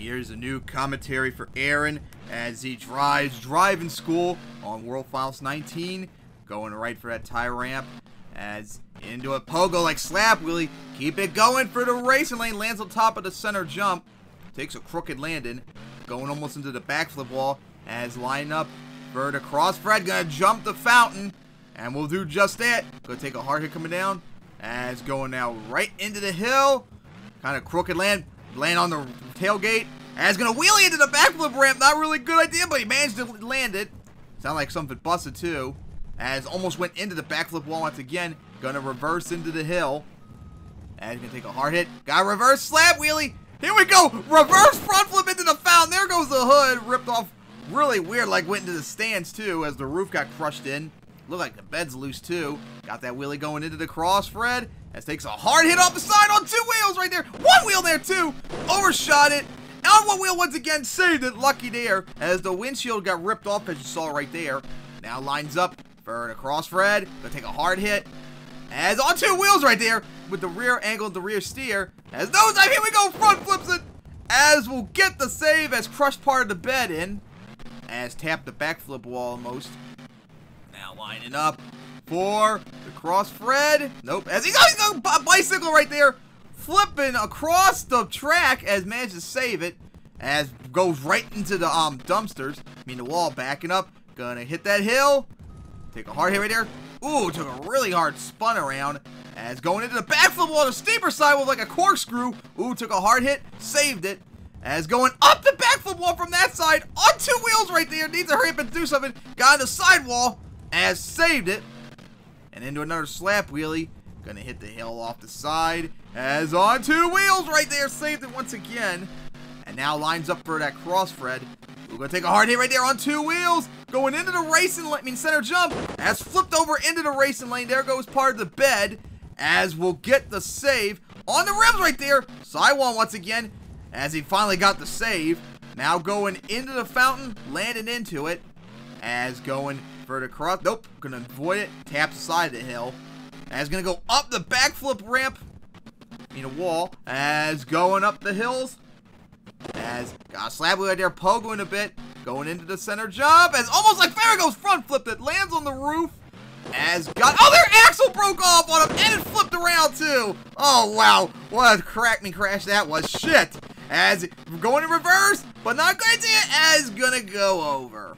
Here's a new commentary for Aaron as he drives driving school on World Finals 19. Going right for that tie ramp as into a pogo-like slap wheelie. Keep it going for the racing lane. Lands on top of the center jump. Takes a crooked landing. Going almost into the backflip wall as line up for the cross. Fred gonna jump the fountain and will do just that. Gonna take a hard hit coming down as going now right into the hill. Kind of crooked land. Land on the tailgate. As gonna wheelie into the backflip ramp. Not really a good idea, but he managed to land it. Sound like something busted too. As almost went into the backflip wall once again. Gonna reverse into the hill. As gonna take a hard hit. Got a reverse slap wheelie. Here we go. Reverse front flip into the fountain. There goes the hood. Ripped off really weird. Like went into the stands too as the roof got crushed in. Looked like the bed's loose too. Got that wheelie going into the cross, Fred. As takes a hard hit off the side on two wheels right there. One wheel there too. Overshot it. On one wheel once again. Saved it. Lucky there. As the windshield got ripped off as you saw right there. Now lines up for the cross, Fred. Gonna take a hard hit. As on two wheels right there. With the rear angle of the rear steer. As those, here we go. Front flips it. As we'll get the save as crushed part of the bed in. As tapped the backflip wall almost. Now lining up for the cross, Fred. Nope. As he's on a bicycle right there, flipping across the track as managed to save it. As goes right into the dumpsters. The wall, backing up. Gonna hit that hill. Take a hard hit right there. Ooh, took a really hard spun around. As going into the backflip wall, the steeper side with like a corkscrew. Ooh, took a hard hit. Saved it. As going up the backflip wall from that side on two wheels right there. Needs to hurry up and do something. Got on the sidewall. As saved it. And into another slap wheelie. Gonna hit the hill off the side. As on two wheels right there. Saved it once again. And now lines up for that cross, Fred. We're gonna take a hard hit right there on two wheels. Going into the racing lane, center jump. As flipped over into the racing lane. There goes part of the bed. As we'll get the save on the rims right there. Sidewall once again. As he finally got the save. Now going into the fountain. Landing into it. As going for the cross. Nope. Gonna avoid it. Taps the side of the hill. As gonna go up the backflip ramp. Wall. As going up the hills. As got a slab right there, pogoing a bit. Going into the center jump. As almost like Farragut's front flip that lands on the roof. As got, oh, their axle broke off on him and it flipped around too. Oh, wow. What a crash that was. Shit. As going in reverse, but not a good idea. As gonna go over.